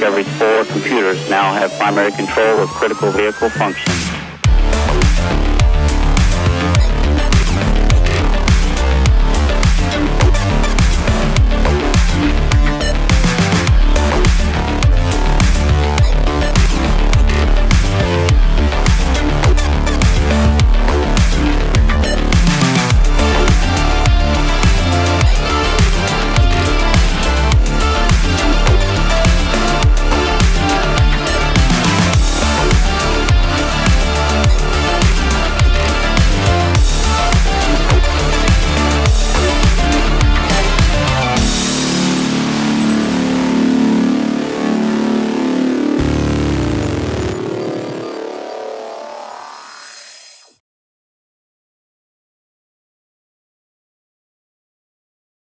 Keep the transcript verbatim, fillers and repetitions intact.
Discovery's four computers now have primary control of critical vehicle functions.